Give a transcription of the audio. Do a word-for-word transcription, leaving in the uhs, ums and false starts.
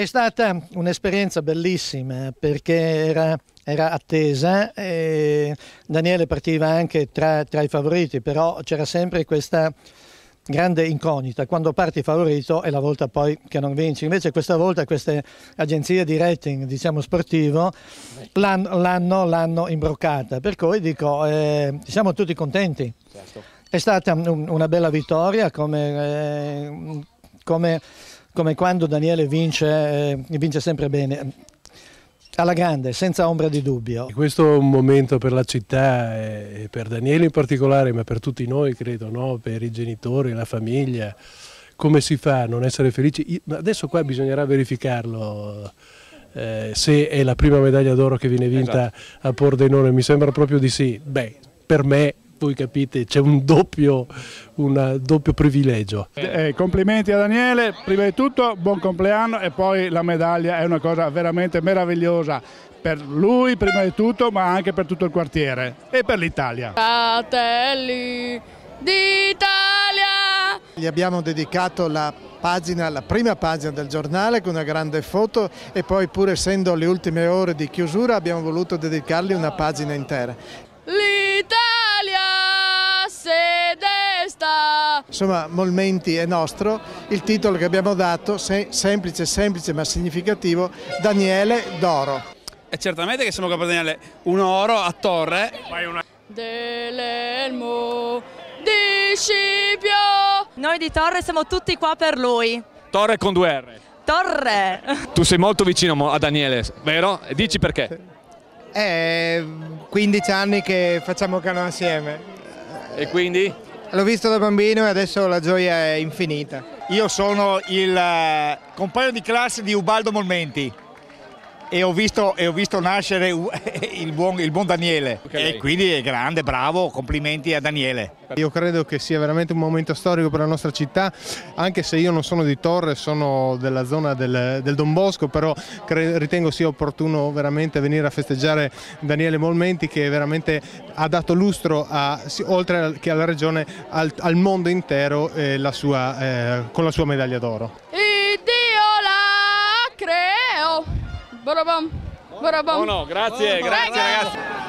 È stata un'esperienza bellissima perché era, era attesa, e Daniele partiva anche tra, tra i favoriti, però c'era sempre questa grande incognita: quando parti favorito è la volta poi che non vinci. Invece questa volta queste agenzie di rating, diciamo sportivo, l'hanno l'hanno imbroccata, per cui dico eh, siamo tutti contenti. Certo. È stata un, una bella vittoria, come, eh, come come quando Daniele vince, eh, vince sempre bene, alla grande, senza ombra di dubbio. Questo è un momento per la città e per Daniele in particolare, ma per tutti noi credo, no? Per i genitori, la famiglia. Come si fa a non essere felici? Adesso qua bisognerà verificarlo, eh, se è la prima medaglia d'oro che viene vinta, esatto, a Pordenone. Mi sembra proprio di sì. Beh, per me, voi capite, c'è un doppio, un doppio privilegio. Eh, complimenti a Daniele, prima di tutto buon compleanno, e poi la medaglia è una cosa veramente meravigliosa per lui prima di tutto, ma anche per tutto il quartiere e per l'Italia. Fratelli d'Italia! Gli abbiamo dedicato la pagina, la prima pagina del giornale, con una grande foto, e poi, pur essendo le ultime ore di chiusura, abbiamo voluto dedicargli una pagina intera. L'Italia! Insomma, Molmenti è nostro, il titolo che abbiamo dato, se, semplice, semplice ma significativo, Daniele d'oro. E certamente che sono capo Daniele, un oro a Torre. Dell'elmo di Scipio. Noi di Torre siamo tutti qua per lui. Torre con due R. Torre. Tu sei molto vicino a Daniele, vero? E dici perché? È quindici anni che facciamo canna assieme. E quindi? L'ho visto da bambino e adesso la gioia è infinita. Io sono il compagno di classe di Ubaldo Molmenti e ho visto, e ho visto nascere il buon, il buon Daniele. Okay. E quindi è grande, bravo, complimenti a Daniele. Io credo che sia veramente un momento storico per la nostra città, anche se io non sono di Torre, sono della zona del, del Don Bosco, però ritengo sia opportuno veramente venire a festeggiare Daniele Molmenti, che veramente ha dato lustro, a, oltre che alla regione, al, al mondo intero, eh, la sua, eh, con la sua medaglia d'oro. Iddio la creo! Barabam, barabam. Oh no, grazie, oh, grazie ragazzi.